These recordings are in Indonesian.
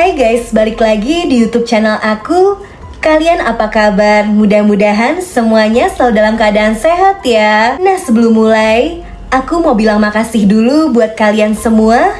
Hai guys, balik lagi di YouTube channel aku. Kalian apa kabar? Mudah-mudahan semuanya selalu dalam keadaan sehat ya. Nah, sebelum mulai, aku mau bilang makasih dulu buat kalian semua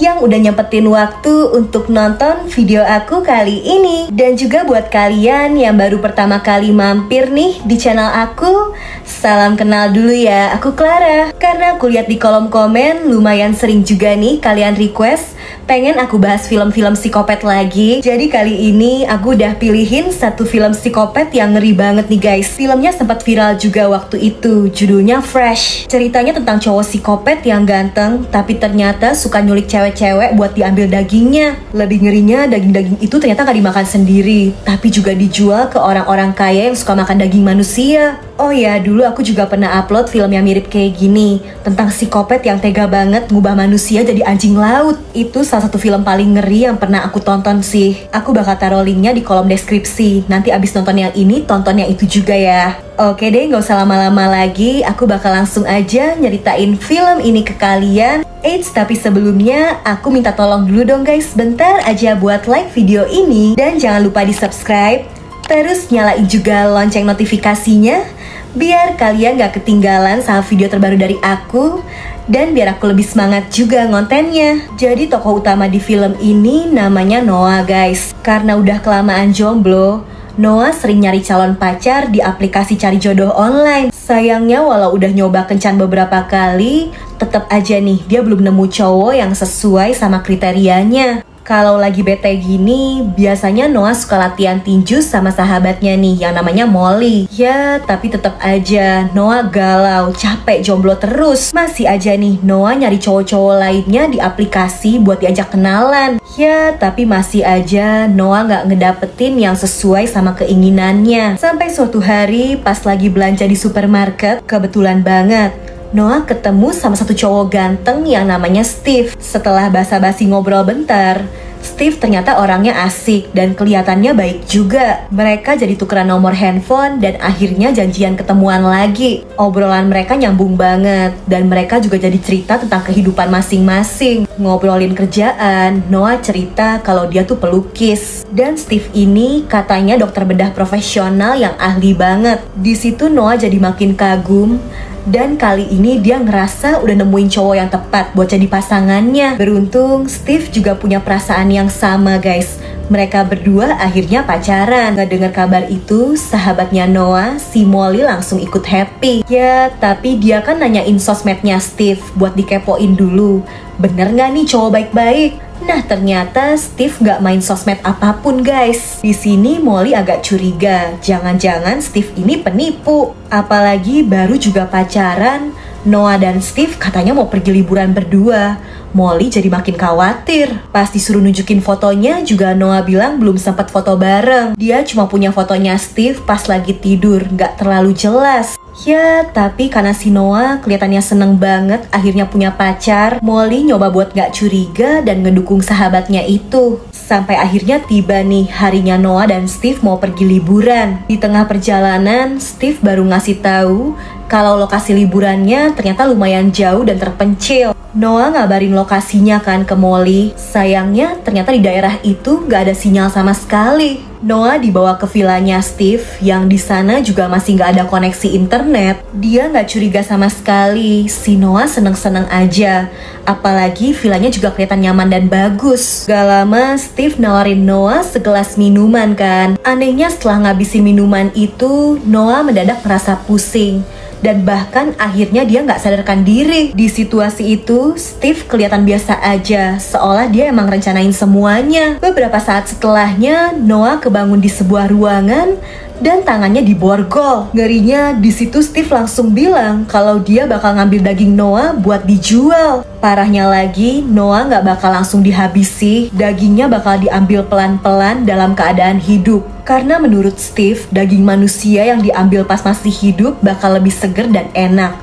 yang udah nyempetin waktu untuk nonton video aku kali ini. Dan juga buat kalian yang baru pertama kali mampir nih di channel aku, salam kenal dulu ya, aku Clara. Karena aku lihat di kolom komen lumayan sering juga nih kalian request pengen aku bahas film-film psikopat lagi. Jadi kali ini aku udah pilihin satu film psikopat yang ngeri banget nih guys. Filmnya sempat viral juga waktu itu, judulnya Fresh. Ceritanya tentang cowok psikopat yang ganteng, tapi ternyata suka nyulik cewek-cewek buat diambil dagingnya. Lebih ngerinya, daging-daging itu ternyata gak dimakan sendiri, tapi juga dijual ke orang-orang kaya yang suka makan daging manusia. Oh ya, dulu aku juga pernah upload film yang mirip kayak gini, tentang psikopat yang tega banget ngubah manusia jadi anjing laut. Itu salah satu film paling ngeri yang pernah aku tonton sih. Aku bakal taruh linknya di kolom deskripsi. Nanti abis nonton yang ini, tonton yang itu juga ya. Oke deh, gak usah lama-lama lagi. Aku bakal langsung aja nyeritain film ini ke kalian. Eits, tapi sebelumnya aku minta tolong dulu dong guys, bentar aja buat like video ini. Dan jangan lupa di subscribe. Terus nyalain juga lonceng notifikasinya, biar kalian gak ketinggalan sama video terbaru dari aku. Dan biar aku lebih semangat juga ngontennya. Jadi tokoh utama di film ini namanya Noah guys. Karena udah kelamaan jomblo, Noah sering nyari calon pacar di aplikasi cari jodoh online. Sayangnya walau udah nyoba kencan beberapa kali, tetap aja nih dia belum nemu cowok yang sesuai sama kriterianya. Kalau lagi bete gini, biasanya Noah suka latihan tinju sama sahabatnya nih, yang namanya Molly. Ya, tapi tetap aja Noah galau, capek jomblo terus. Masih aja nih Noah nyari cowok-cowok lainnya di aplikasi buat diajak kenalan. Ya, tapi masih aja Noah nggak ngedapetin yang sesuai sama keinginannya. Sampai suatu hari pas lagi belanja di supermarket, kebetulan banget Noah ketemu sama satu cowok ganteng yang namanya Steve. Setelah basa-basi ngobrol bentar, Steve ternyata orangnya asik dan kelihatannya baik juga. Mereka jadi tukeran nomor handphone dan akhirnya janjian ketemuan lagi. Obrolan mereka nyambung banget dan mereka juga jadi cerita tentang kehidupan masing-masing. Ngobrolin kerjaan, Noah cerita kalau dia tuh pelukis. Dan Steve ini katanya dokter bedah profesional yang ahli banget. Di situ Noah jadi makin kagum. Dan kali ini dia ngerasa udah nemuin cowok yang tepat buat jadi pasangannya. Beruntung Steve juga punya perasaan yang sama guys. Mereka berdua akhirnya pacaran. Ngedengar kabar itu, sahabatnya Noah, si Molly langsung ikut happy. Ya, tapi dia kan nanyain sosmednya Steve buat dikepoin dulu, bener gak nih cowok baik-baik? Nah, ternyata Steve gak main sosmed apapun guys. Di sini Molly agak curiga, jangan-jangan Steve ini penipu. Apalagi baru juga pacaran, Noah dan Steve katanya mau pergi liburan berdua. Molly jadi makin khawatir. Pas disuruh nunjukin fotonya juga Noah bilang belum sempat foto bareng. Dia cuma punya fotonya Steve pas lagi tidur, gak terlalu jelas. Ya, tapi karena si Noah kelihatannya seneng banget akhirnya punya pacar, Molly nyoba buat gak curiga dan ngedukung sahabatnya itu. Sampai akhirnya tiba nih harinya Noah dan Steve mau pergi liburan. Di tengah perjalanan, Steve baru ngasih tahu kalau lokasi liburannya ternyata lumayan jauh dan terpencil. Noah ngabarin lokasinya kan ke Molly. Sayangnya ternyata di daerah itu gak ada sinyal sama sekali. Noah dibawa ke villanya Steve yang di sana juga masih nggak ada koneksi internet. Dia nggak curiga sama sekali. Si Noah seneng-seneng aja. Apalagi villanya juga kelihatan nyaman dan bagus. Gak lama Steve nawarin Noah segelas minuman kan. Anehnya setelah ngabisin minuman itu, Noah mendadak merasa pusing. Dan bahkan akhirnya dia nggak sadarkan diri. Di situasi itu, Steve kelihatan biasa aja, seolah dia emang rencanain semuanya. Beberapa saat setelahnya, Noah kebangun di sebuah ruangan dan tangannya diborgol. Ngerinya di situ Steve langsung bilang kalau dia bakal ngambil daging Noah buat dijual. Parahnya lagi, Noah nggak bakal langsung dihabisi. Dagingnya bakal diambil pelan-pelan dalam keadaan hidup. Karena menurut Steve, daging manusia yang diambil pas masih hidup bakal lebih seger dan enak.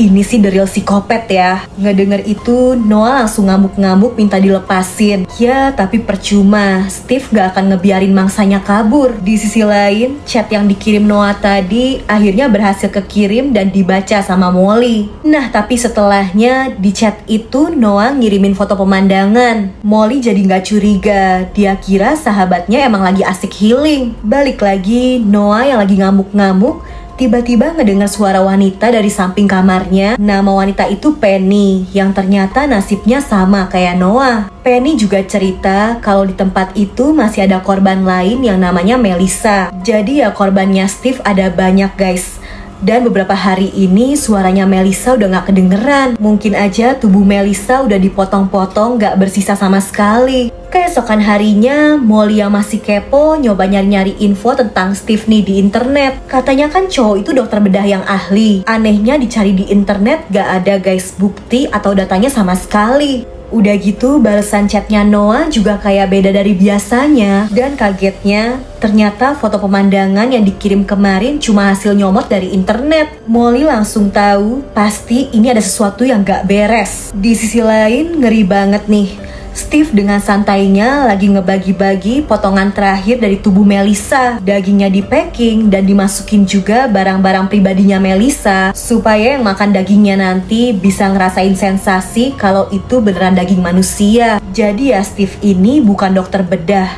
ini sih the real psikopat ya. Ngedenger itu, Noah langsung ngamuk-ngamuk minta dilepasin. Ya, tapi percuma, Steve gak akan ngebiarin mangsanya kabur. Di sisi lain, chat yang dikirim Noah tadi akhirnya berhasil kekirim dan dibaca sama Molly. Nah, tapi setelahnya di chat itu Noah ngirimin foto pemandangan. Molly jadi gak curiga, dia kira sahabatnya emang lagi asik healing. Balik lagi, Noah yang lagi ngamuk-ngamuk tiba-tiba ngedengar suara wanita dari samping kamarnya. Nama wanita itu Penny, yang ternyata nasibnya sama kayak Noah. Penny juga cerita kalau di tempat itu masih ada korban lain yang namanya Melissa. Jadi ya korbannya Steve ada banyak guys. Dan beberapa hari ini suaranya Melissa udah gak kedengeran. Mungkin aja tubuh Melissa udah dipotong-potong gak bersisa sama sekali. Keesokan harinya, Molly yang masih kepo nyoba nyari-nyari info tentang Steve nih di internet. Katanya kan cowok itu dokter bedah yang ahli. Anehnya dicari di internet gak ada guys bukti atau datanya sama sekali. Udah gitu balasan chatnya Noah juga kayak beda dari biasanya. Dan kagetnya, ternyata foto pemandangan yang dikirim kemarin cuma hasil nyomot dari internet. Molly langsung tahu, pasti ini ada sesuatu yang gak beres. Di sisi lain, ngeri banget nih. Steve dengan santainya lagi ngebagi-bagi potongan terakhir dari tubuh Melissa. Dagingnya di-packing dan dimasukin juga barang-barang pribadinya Melissa, supaya yang makan dagingnya nanti bisa ngerasain sensasi kalau itu beneran daging manusia. Jadi ya Steve ini bukan dokter bedah,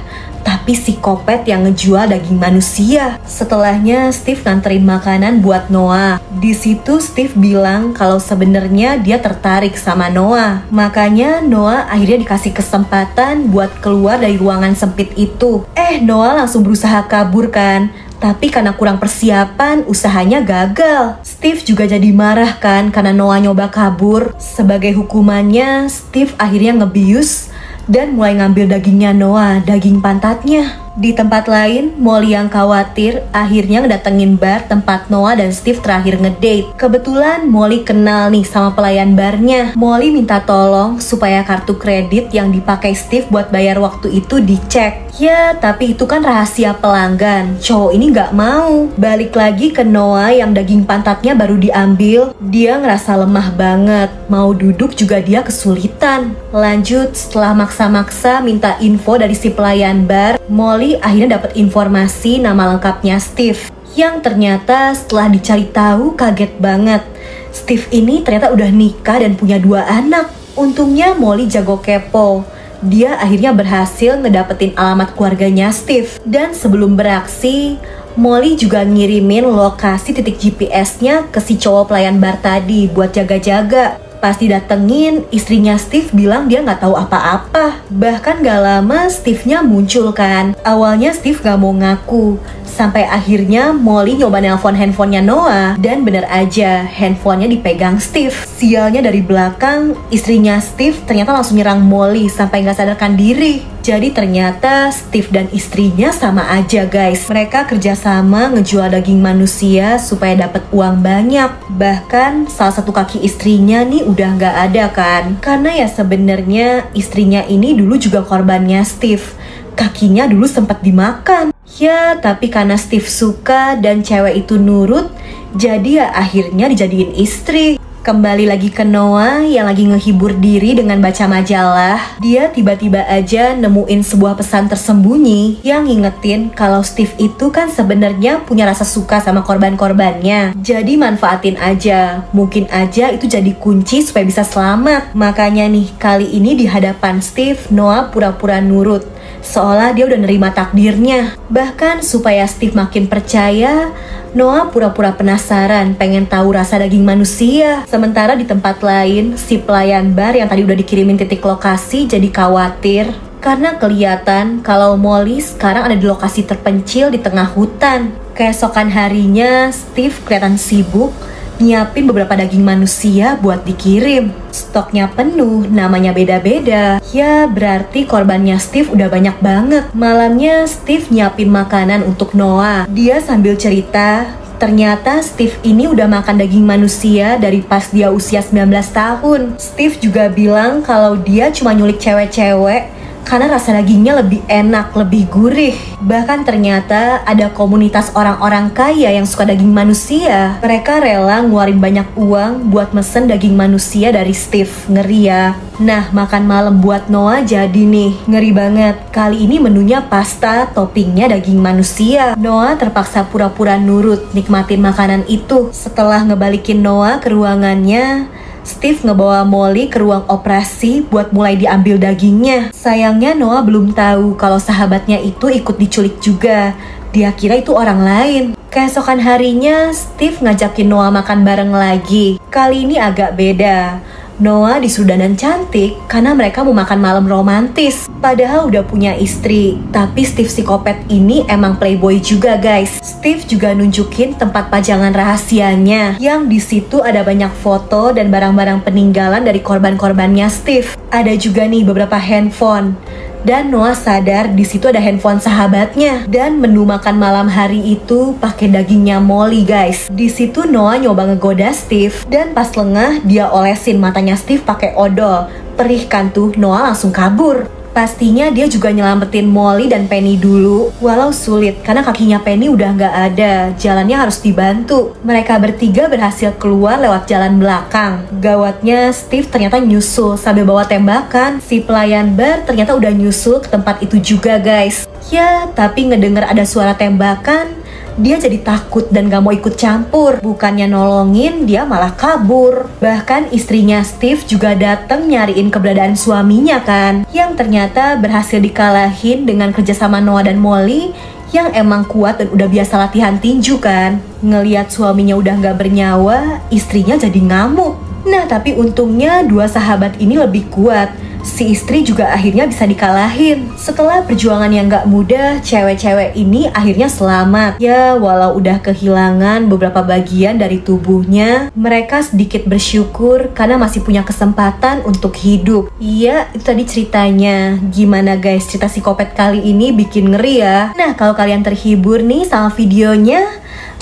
tapi psikopat yang ngejual daging manusia. Setelahnya Steve nganterin makanan buat Noah. Di situ Steve bilang kalau sebenarnya dia tertarik sama Noah. Makanya Noah akhirnya dikasih kesempatan buat keluar dari ruangan sempit itu. Noah langsung berusaha kabur kan, tapi karena kurang persiapan, usahanya gagal. Steve juga jadi marah kan karena Noah nyoba kabur. Sebagai hukumannya, Steve akhirnya ngebius dan mulai ngambil dagingnya Noah, daging pantatnya. Di tempat lain, Molly yang khawatir akhirnya ngedatengin bar tempat Noah dan Steve terakhir ngedate. Kebetulan Molly kenal nih sama pelayan barnya. Molly minta tolong supaya kartu kredit yang dipakai Steve buat bayar waktu itu dicek. Ya, tapi itu kan rahasia pelanggan. Cowok ini gak mau. Balik lagi ke Noah yang daging pantatnya baru diambil. Dia ngerasa lemah banget, mau duduk juga dia kesulitan. Lanjut, setelah maksa-maksa minta info dari si pelayan bar, Molly akhirnya dapat informasi nama lengkapnya Steve, yang ternyata setelah dicari tahu kaget banget. Steve ini ternyata udah nikah dan punya 2 anak. Untungnya Molly jago kepo. Dia akhirnya berhasil ngedapetin alamat keluarganya Steve. Dan sebelum beraksi, Molly juga ngirimin lokasi titik GPS-nya ke si cowok pelayan bar tadi buat jaga-jaga. Pas didatengin, istrinya Steve bilang dia nggak tahu apa-apa. Bahkan gak lama Steve-nya muncul kan. Awalnya Steve gak mau ngaku, sampai akhirnya Molly nyoba nelpon handphonenya Noah. Dan bener aja, handphonenya dipegang Steve. Sialnya dari belakang, istrinya Steve ternyata langsung nyerang Molly sampai nggak sadarkan diri. Jadi ternyata Steve dan istrinya sama aja guys. Mereka kerjasama ngejual daging manusia supaya dapat uang banyak. Bahkan salah satu kaki istrinya nih udah nggak ada kan, karena ya sebenarnya istrinya ini dulu juga korbannya Steve. Kakinya dulu sempat dimakan. Ya, tapi karena Steve suka dan cewek itu nurut, jadi ya akhirnya dijadiin istri. Kembali lagi ke Noah yang lagi ngehibur diri dengan baca majalah. Dia tiba-tiba aja nemuin sebuah pesan tersembunyi yang ngingetin kalau Steve itu kan sebenarnya punya rasa suka sama korban-korbannya. Jadi manfaatin aja, mungkin aja itu jadi kunci supaya bisa selamat. Makanya nih, kali ini di hadapan Steve, Noah pura-pura nurut, seolah dia udah nerima takdirnya. Bahkan supaya Steve makin percaya, Noah pura-pura penasaran, pengen tahu rasa daging manusia. Sementara di tempat lain, si pelayan bar yang tadi udah dikirimin titik lokasi jadi khawatir, karena kelihatan kalau Molly sekarang ada di lokasi terpencil di tengah hutan. Keesokan harinya, Steve kelihatan sibuk nyiapin beberapa daging manusia buat dikirim. Stoknya penuh, namanya beda-beda. Ya, berarti korbannya Steve udah banyak banget. Malamnya Steve nyiapin makanan untuk Noah. Dia sambil cerita, ternyata Steve ini udah makan daging manusia dari pas dia usia 19 tahun. Steve juga bilang kalau dia cuma nyulik cewek-cewek karena rasa dagingnya lebih enak, lebih gurih. Bahkan ternyata ada komunitas orang-orang kaya yang suka daging manusia. Mereka rela ngeluarin banyak uang buat mesen daging manusia dari Steve. Ngeri ya. Nah, makan malam buat Noah jadi nih. Ngeri banget. Kali ini menunya pasta, toppingnya daging manusia. Noah terpaksa pura-pura nurut nikmatin makanan itu. Setelah ngebalikin Noah ke ruangannya, Steve ngebawa Molly ke ruang operasi buat mulai diambil dagingnya. Sayangnya Noah belum tahu kalau sahabatnya itu ikut diculik juga. Dia kira itu orang lain. Keesokan harinya, Steve ngajakin Noah makan bareng lagi. Kali ini agak beda. Noah disuruh dandan cantik karena mereka mau makan malam romantis. Padahal udah punya istri. Tapi Steve psikopat ini emang playboy juga, guys. Steve juga nunjukin tempat pajangan rahasianya, yang di situ ada banyak foto dan barang-barang peninggalan dari korban-korbannya Steve. Ada juga nih beberapa handphone. Dan Noah sadar di situ ada handphone sahabatnya. Dan menu makan malam hari itu pakai dagingnya Molly, guys. Di situ Noah nyoba ngegoda Steve, dan pas lengah dia olesin matanya Steve pakai odol. Perih kan tuh, Noah langsung kabur. Pastinya dia juga nyelamatin Molly dan Penny dulu. Walau sulit, karena kakinya Penny udah nggak ada. Jalannya harus dibantu. Mereka bertiga berhasil keluar lewat jalan belakang. Gawatnya, Steve ternyata nyusul sambil bawa tembakan. Si pelayan bar ternyata udah nyusul ke tempat itu juga, guys. Ya, tapi ngedenger ada suara tembakan, dia jadi takut dan gak mau ikut campur. Bukannya nolongin, dia malah kabur. Bahkan istrinya Steve juga dateng nyariin keberadaan suaminya kan, yang ternyata berhasil dikalahin dengan kerjasama Noah dan Molly, yang emang kuat dan udah biasa latihan tinju kan. Ngeliat suaminya udah gak bernyawa, istrinya jadi ngamuk. Nah, tapi untungnya dua sahabat ini lebih kuat. Si istri juga akhirnya bisa dikalahin. Setelah perjuangan yang gak mudah, cewek-cewek ini akhirnya selamat. Ya, walau udah kehilangan beberapa bagian dari tubuhnya, mereka sedikit bersyukur karena masih punya kesempatan untuk hidup. Iya, itu tadi ceritanya. Gimana guys, cerita psikopat kali ini bikin ngeri ya. Nah, kalau kalian terhibur nih sama videonya,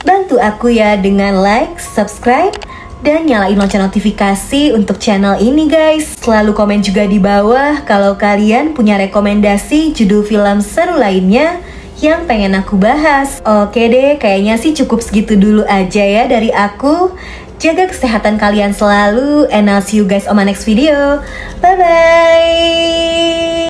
bantu aku ya dengan like, subscribe, dan nyalain lonceng notifikasi untuk channel ini, guys. Selalu komen juga di bawah kalau kalian punya rekomendasi judul film seru lainnya yang pengen aku bahas. Oke deh, kayaknya sih cukup segitu dulu aja ya dari aku. Jaga kesehatan kalian selalu, and I'll see you guys on my next video. Bye-bye!